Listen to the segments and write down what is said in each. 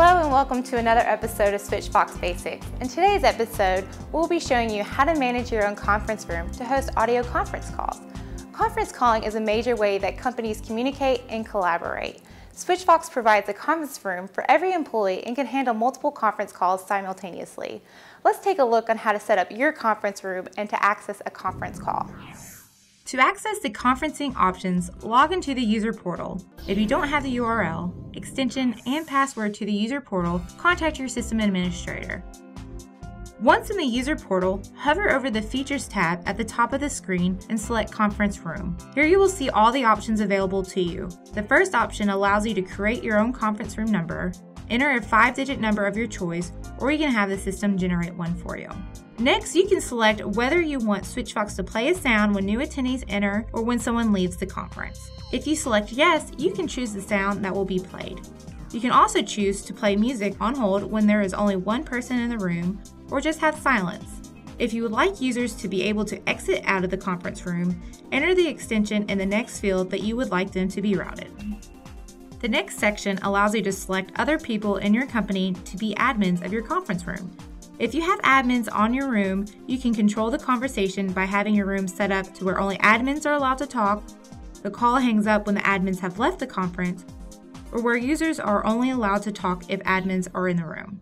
Hello and welcome to another episode of Switchvox Basics. In today's episode, we'll be showing you how to manage your own conference room to host audio conference calls. Conference calling is a major way that companies communicate and collaborate. Switchvox provides a conference room for every employee and can handle multiple conference calls simultaneously. Let's take a look on how to set up your conference room and to access a conference call. To access the conferencing options, log into the user portal. If you don't have the URL, extension, and password to the user portal, contact your system administrator. Once in the user portal, hover over the Features tab at the top of the screen and select Conference Room. Here you will see all the options available to you. The first option allows you to create your own conference room number, enter a 5-digit number of your choice, or you can have the system generate one for you. Next, you can select whether you want Switchvox to play a sound when new attendees enter or when someone leaves the conference. If you select yes, you can choose the sound that will be played. You can also choose to play music on hold when there is only one person in the room or just have silence. If you would like users to be able to exit out of the conference room, enter the extension in the next field that you would like them to be routed. The next section allows you to select other people in your company to be admins of your conference room. If you have admins on your room, you can control the conversation by having your room set up to where only admins are allowed to talk, the call hangs up when the admins have left the conference, or where users are only allowed to talk if admins are in the room.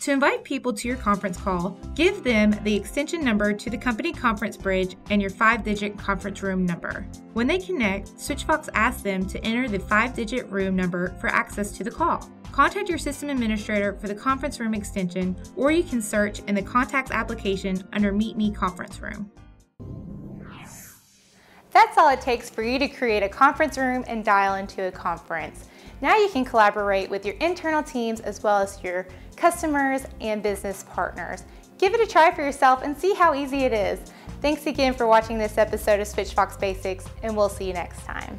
To invite people to your conference call, give them the extension number to the company conference bridge and your 5-digit conference room number. When they connect, Switchvox asks them to enter the 5-digit room number for access to the call. Contact your system administrator for the conference room extension, or you can search in the Contacts application under Meet Me Conference Room. That's all it takes for you to create a conference room and dial into a conference. Now you can collaborate with your internal teams as well as your customers and business partners. Give it a try for yourself and see how easy it is. Thanks again for watching this episode of Switchvox Basics, and we'll see you next time.